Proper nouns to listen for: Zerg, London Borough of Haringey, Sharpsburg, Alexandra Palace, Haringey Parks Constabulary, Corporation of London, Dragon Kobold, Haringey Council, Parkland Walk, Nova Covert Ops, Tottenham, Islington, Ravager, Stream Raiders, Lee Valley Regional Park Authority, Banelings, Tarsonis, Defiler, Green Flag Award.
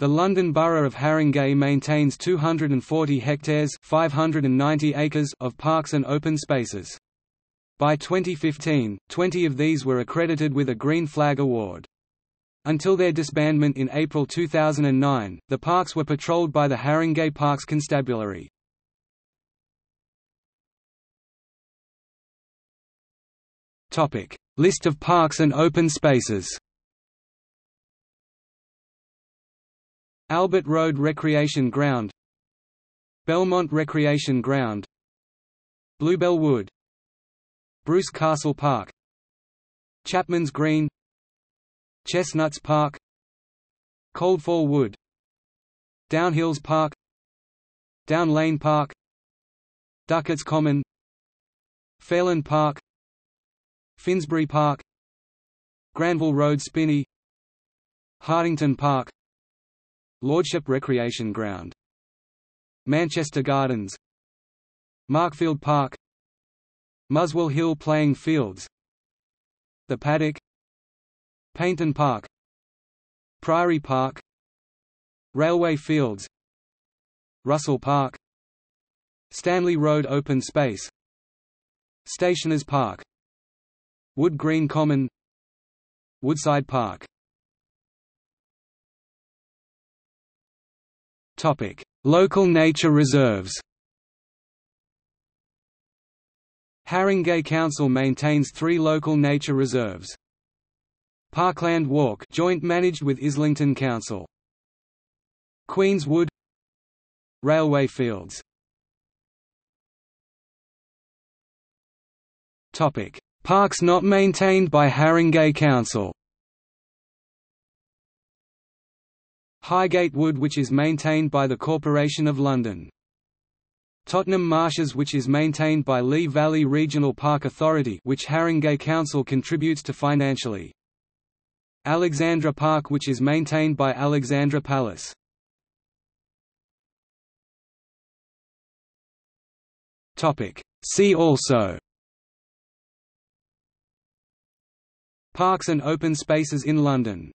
The London Borough of Haringey maintains 240 hectares (590 acres) of parks and open spaces. By 2015, 20 of these were accredited with a Green Flag Award. Until their disbandment in April 2009, the parks were patrolled by the Haringey Parks Constabulary. List of parks and open spaces. Albert Road Recreation Ground, Belmont Recreation Ground, Bluebell Wood, Bruce Castle Park, Chapman's Green, Chestnuts Park, Coldfall Wood, Downhills Park, Down Lane Park, Duckett's Common, Fairland Park, Finsbury Park, Granville Road Spinney, Hardington Park, Lordship Recreation Ground, Manchester Gardens, Markfield Park, Muswell Hill Playing Fields, The Paddock, Paynton Park, Priory Park, Railway Fields, Russell Park, Stanley Road Open Space, Stationers Park, Wood Green Common, Woodside Park. Local nature reserves. Haringey Council maintains 3 local nature reserves. Parkland Walk, joint managed with Islington Council. Queen's Wood, Railway Fields. Parks not maintained by Haringey Council. Highgate Wood, which is maintained by the Corporation of London. Tottenham Marshes, which is maintained by Lee Valley Regional Park Authority, which Haringey Council contributes to financially. Alexandra Park, which is maintained by Alexandra Palace. See also: Parks and open spaces in London.